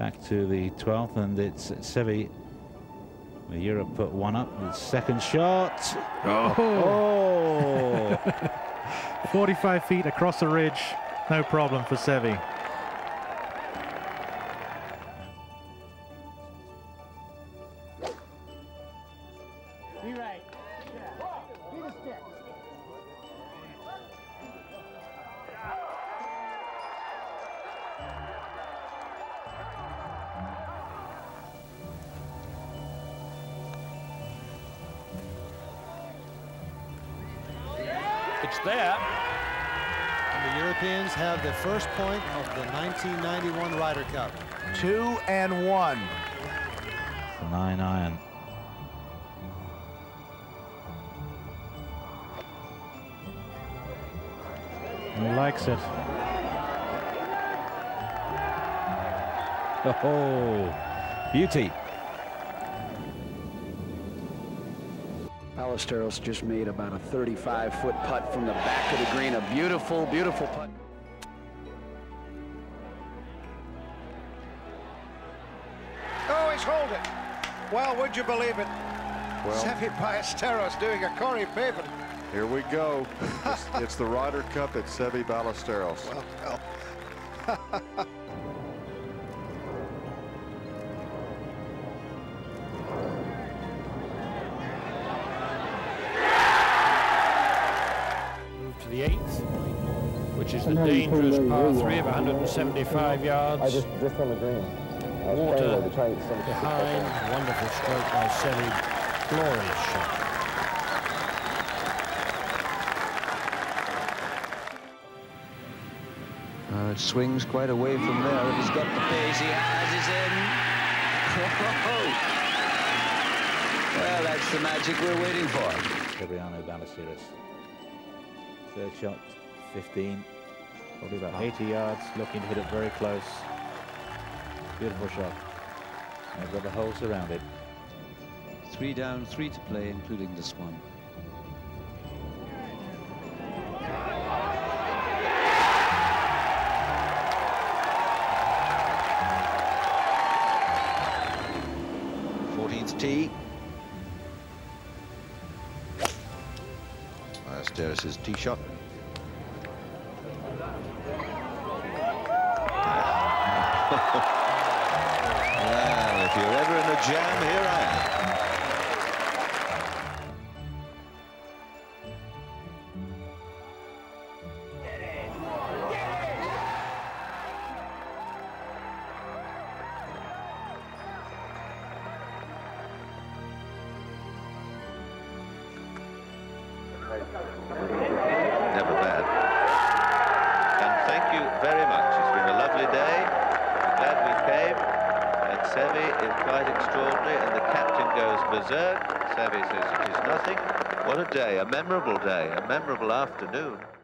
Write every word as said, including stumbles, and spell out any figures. back to the twelfth, and it's Seve. The Europe put one up. His second shot. Oh! Oh. forty-five feet across the ridge. No problem for Seve. It's there. And the Europeans have the first point of the nineteen ninety-one Ryder Cup. Two and one. It's a nine iron. He likes it. Oh, beauty. Ballesteros just made about a thirty-five foot putt from the back of the green. A beautiful, beautiful putt. Oh, he's holding. Well, would you believe it? Well, Seve Ballesteros doing a Corey Pavin. Here we go. It's, it's the Ryder Cup at Seve Ballesteros. Well, well. The eighth, which is the dangerous par three of one hundred seventy-five yards. I just, just on the green. I Water the behind, right wonderful stroke by Seve, glorious shot. Uh, it swings quite away from there. If he's got the pace, he has, he's in. Whoa. Well, that's the magic we're waiting for. Seve Ballesteros. Third shot, fifteen, probably about eighty yards, looking to hit it very close. Beautiful shot. I've got the hole surrounded. Three down, three to play, including this one. fourteenth tee. Ballesteros' his tee shot. Well, if you're ever in a jam, here I am. Get it. Get it. Never bad. And thank you very much. It's been a lovely day. I'm glad we came. And Seve is quite extraordinary. And the captain goes berserk. Seve says it is nothing. What a day, a memorable day, a memorable afternoon.